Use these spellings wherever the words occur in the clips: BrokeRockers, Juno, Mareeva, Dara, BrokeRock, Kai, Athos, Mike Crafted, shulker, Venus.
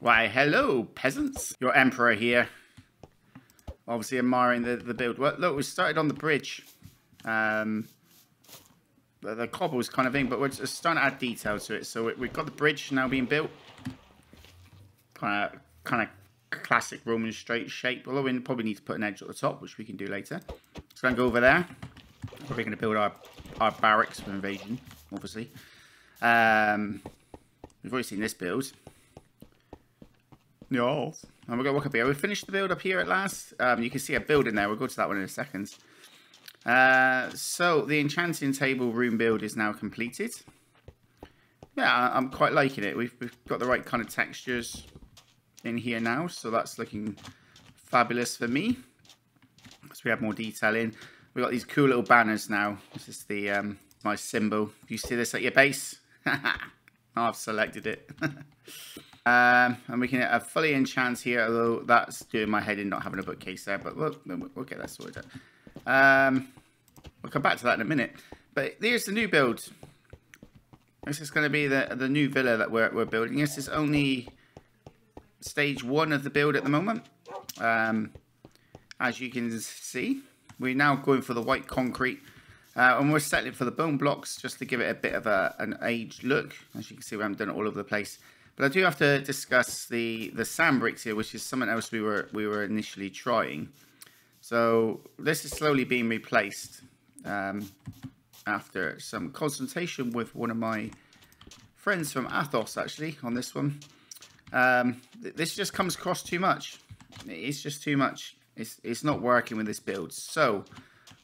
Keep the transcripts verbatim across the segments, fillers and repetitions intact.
Why, hello, peasants. Your emperor here. Obviously admiring the, the build. Well, look, we started on the bridge. Um, the, the cobbles kind of thing, but we're just starting to add detail to it. So we, we've got the bridge now being built. Kind of, kind of classic Roman straight shape. Although we probably need to put an edge at the top, which we can do later. Just going to go over there. Probably going to build our, our barracks for invasion, obviously. Um, we've already seen this build. No. And we're going to walk up here. We finished the build up here at last. Um, you can see a build in there. We'll go to that one in a second. Uh, so the enchanting table room build is now completed. Yeah, I'm quite liking it. We've, we've got the right kind of textures in here now. So that's looking fabulous for me. So we have more detail in. We've got these cool little banners now. This is the um, my symbol. If you see this at your base, I've selected it. Um, and we can uh, fully enchant here, although that's doing my head in not having a bookcase there, but we'll, we'll get that sorted out. Um, we'll come back to that in a minute. But here's the new build. This is going to be the, the new villa that we're, we're building. This is only stage one of the build at the moment. Um, as you can see, we're now going for the white concrete. Uh, and we're settling for the bone blocks just to give it a bit of a, an aged look. As you can see, we haven't done it all over the place. But I do have to discuss the, the sand bricks here, which is something else we were, we were initially trying. So this is slowly being replaced um, after some consultation with one of my friends from Athos, actually, on this one. Um, this just comes across too much. It's just too much. It's, it's not working with this build. So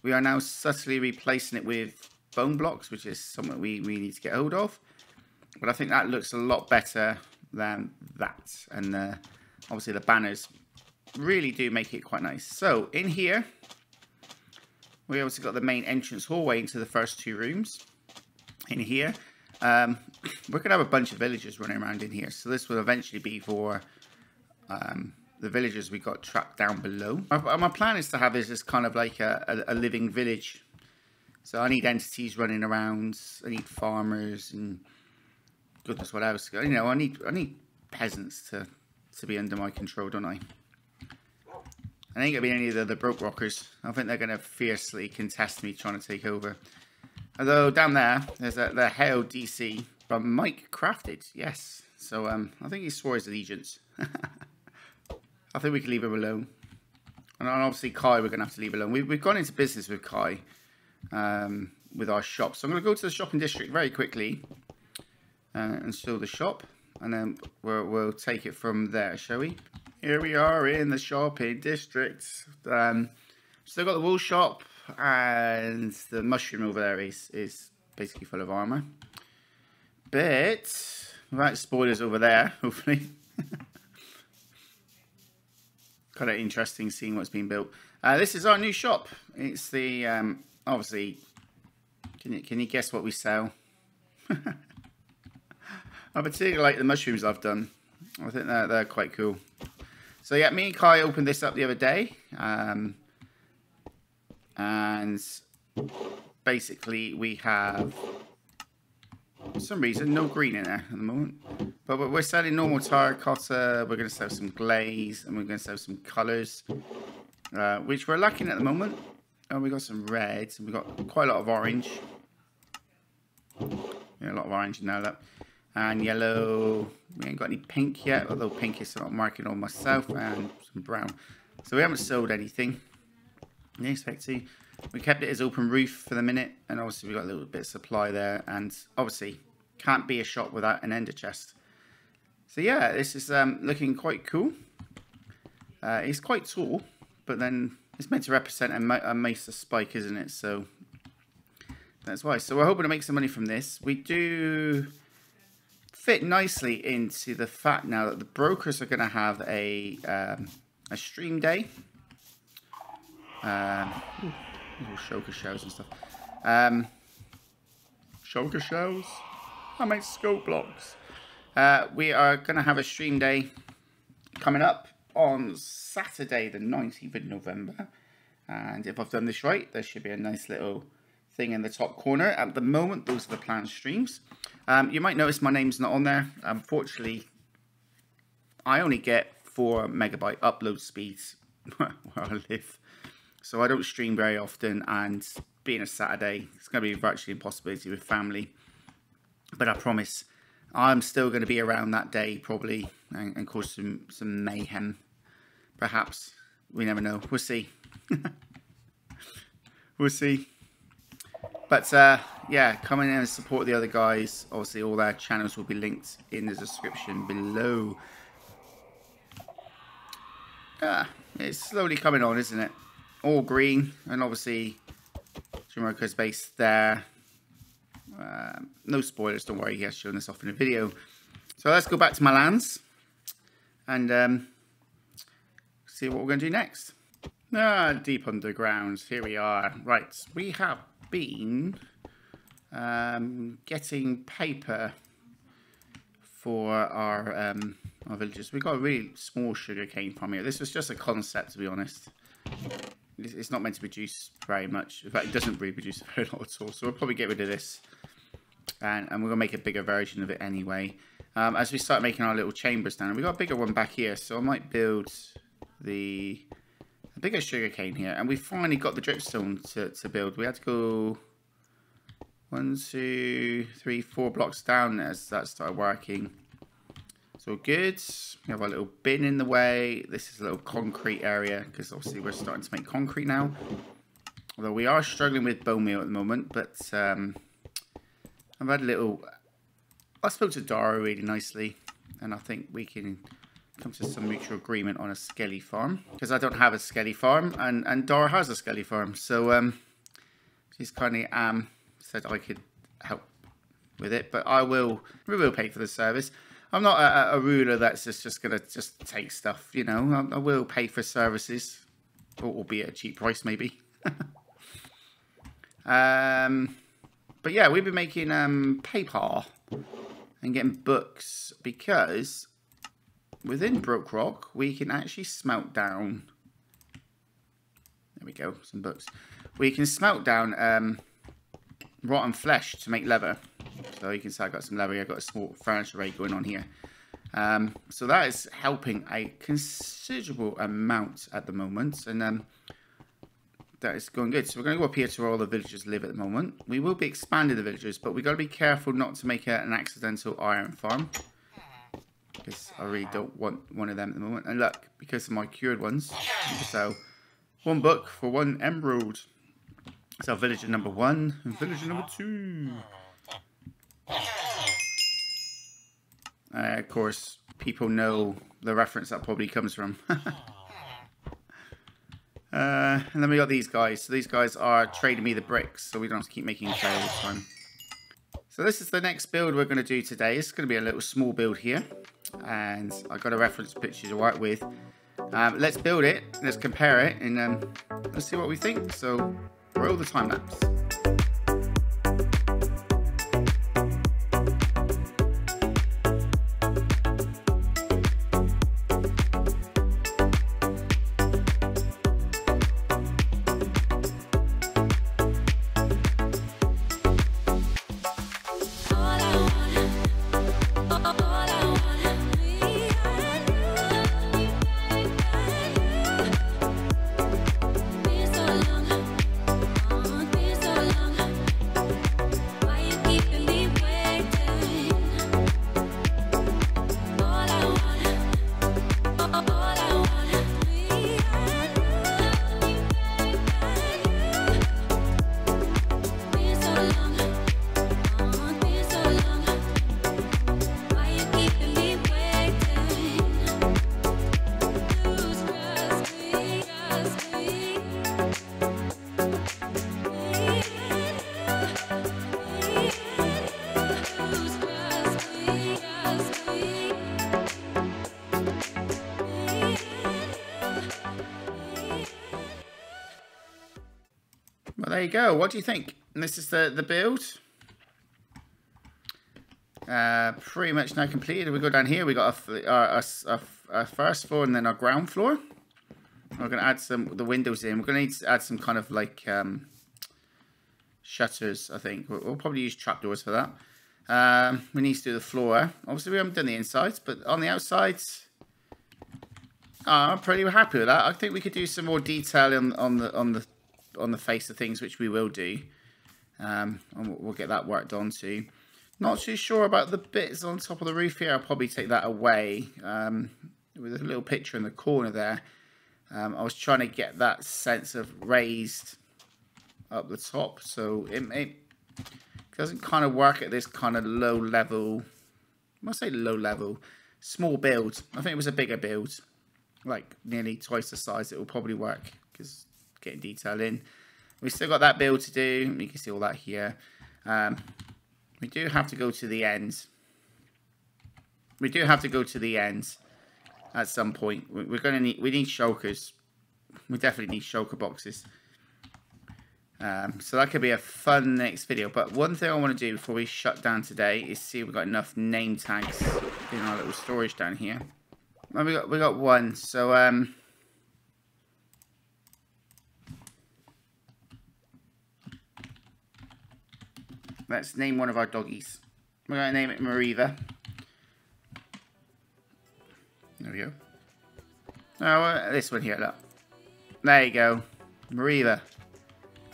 we are now subtly replacing it with bone blocks, which is something we, we need to get hold of. But I think that looks a lot better than that. And uh, obviously the banners really do make it quite nice. So in here, we obviously got the main entrance hallway into the first two rooms. In here, um, we're going to have a bunch of villagers running around in here. So this will eventually be for um, the villagers we got trapped down below. My, my plan is to have this as kind of like a, a, a living village. So I need entities running around. I need farmers and... goodness, what else? You know, I need I need peasants to to be under my control, don't I? I ain't gonna be any of the, the broke rockers. I think they're gonna fiercely contest me trying to take over. Although down there, there's a, the Hail D C from Mike Crafted. Yes, so um, I think he swore his allegiance. I think we can leave him alone. And obviously Kai, we're gonna have to leave alone. We, we've gone into business with Kai, um, with our shop. So I'm gonna go to the shopping district very quickly. Uh, and still the shop, and then we'll, we'll take it from there, shall we? Here we are in the shopping district. Um, still got the wool shop, and the mushroom over there is, is basically full of armor. But, without spoilers over there, hopefully. Kind of interesting seeing what's been built. Uh, this is our new shop. It's the, um, obviously, can you, can you guess what we sell? I particularly like the mushrooms I've done. I think they're, they're quite cool. So yeah, me and Kai opened this up the other day. Um, and basically we have, for some reason, no green in there at the moment. But we're selling normal terracotta. We're going to sell some glaze and we're going to sell some colors, uh, which we're lacking at the moment. And we got some reds and we got quite a lot of orange. Yeah, a lot of orange in there, look. And yellow, we ain't got any pink yet, although pink is something I'm marking on myself, and some brown. So we haven't sold anything. Didn't expect to. We kept it as open roof for the minute, and obviously we got a little bit of supply there, and obviously can't be a shop without an ender chest. So yeah, this is um, looking quite cool. Uh, it's quite tall, but then it's meant to represent a, a mesa spike, isn't it? So that's why. So we're hoping to make some money from this. We do... fit nicely into the fact now that the brokers are going to have a um, a stream day, um, little shulker shells and stuff. Um, shulker shells. I make scope blocks. Uh, we are going to have a stream day coming up on Saturday, the nineteenth of November. And if I've done this right, there should be a nice little thing in the top corner. At the moment, those are the planned streams. Um, you might notice my name's not on there. Unfortunately, I only get four megabyte upload speeds where I live, so I don't stream very often, and being a Saturday, it's going to be virtually impossibility with family. But I promise I'm still going to be around that day probably, and, and cause some, some mayhem. Perhaps. We never know. We'll see. We'll see. But uh, yeah, come in and support the other guys. Obviously all their channels will be linked in the description below. Ah, it's slowly coming on, isn't it? All green, and obviously Jamarco's base there. Uh, no spoilers, don't worry, he has shown this off in a video. So let's go back to my lands and um, see what we're going to do next. Ah, deep underground, here we are. Right, we have been um, getting paper for our, um, our villagers. We got a really small sugarcane farm here. This was just a concept, to be honest. It's not meant to produce very much. In fact, it doesn't really produce very lot at all. So we'll probably get rid of this. And, and we're going to make a bigger version of it anyway. Um, as we start making our little chambers down. We've got a bigger one back here. So I might build the, the bigger sugarcane here. And we finally got the dripstone to, to build. We had to go one, two, three, four blocks down as that started working. It's all good. We have our little bin in the way. This is a little concrete area because obviously we're starting to make concrete now. Although we are struggling with bone meal at the moment, but um, I've had a little... I spoke to Dara really nicely, and I think we can come to some mutual agreement on a skelly farm, because I don't have a skelly farm, and, and Dara has a skelly farm. So um, she's kindly um, said I could help with it, but I will, we will pay for the service. I'm not a, a ruler that's just, just going to just take stuff, you know. I, I will pay for services, albeit at a cheap price maybe. um, but yeah, we've been making um, paper and getting books, because within BrokeRock, we can actually smelt down. There we go, some books. We can smelt down um, rotten flesh to make leather. So you can see I've got some leather here, I've got a small furniture array going on here. Um, so that is helping a considerable amount at the moment. And um, that is going good. So we're going to go up here to where all the villagers live at the moment. We will be expanding the villagers, but we've got to be careful not to make a, an accidental iron farm. Because I really don't want one of them at the moment. And look, because of my cured ones. So one book for one emerald. So villager number one and villager number two. Uh, of course, people know the reference that probably comes from. uh, and then we got these guys. So these guys are trading me the bricks, so we don't have to keep making clay all the time. So this is the next build we're going to do today. It's going to be a little small build here, and I've got a reference picture to work with. Um, let's build it. Let's compare it, and um, let's see what we think. So roll the time lapse. There you go. What do you think? And this is the the build. Uh, pretty much now completed. We go down here. We got our, our, our, our first floor and then our ground floor. We're going to add some the windows in. We're going to need to add some kind of like um, shutters. I think we'll, we'll probably use trapdoors for that. Um, we need to do the floor. Obviously, we haven't done the insides, but on the outsides, Oh, I'm pretty happy with that. I think we could do some more detail on, on the on the on the face of things, which we will do. Um, and we'll get that worked on too. Not too sure about the bits on top of the roof here. I'll probably take that away. Um, with a little picture in the corner there. Um, I was trying to get that sense of raised up the top, so it, it doesn't kind of work at this kind of low level. I say low level, small build. I think it was a bigger build, like nearly twice the size. It will probably work because getting detail in. We still got that build to do. You can see all that here. Um, we do have to go to the end. We do have to go to the end at some point. We're going to need. We need shulkers. We definitely need shulker boxes. Um, so that could be a fun next video. But one thing I want to do before we shut down today is see if we've got enough name tags in our little storage down here. Well, we got we got one. So um, let's name one of our doggies. We're gonna name it Mareeva. There we go. Oh, uh, this one here. Look. There you go, Mareeva.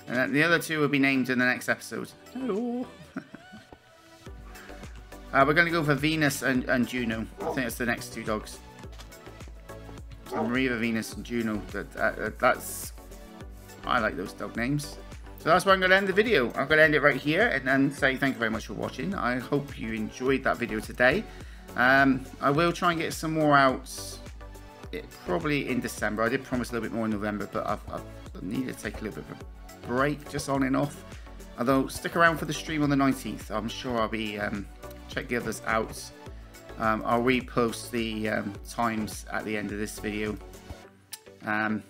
And then the other two will be named in the next episode. Hello. uh, we're going to go for Venus and, and Juno. I think that's the next two dogs. So Mareeva, Venus, and Juno. That, that, that's... I like those dog names. So that's where I'm going to end the video. I'm going to end it right here and, and say thank you very much for watching. I hope you enjoyed that video today. Um, I will try and get some more out it, probably in December. I did promise a little bit more in November, but I've, I've needed to take a little bit of a break just on and off, although stick around for the stream on the nineteenth. I'm sure I'll be um check the others out. um I'll repost the um times at the end of this video, um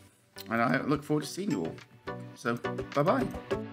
and I look forward to seeing you all. So bye bye.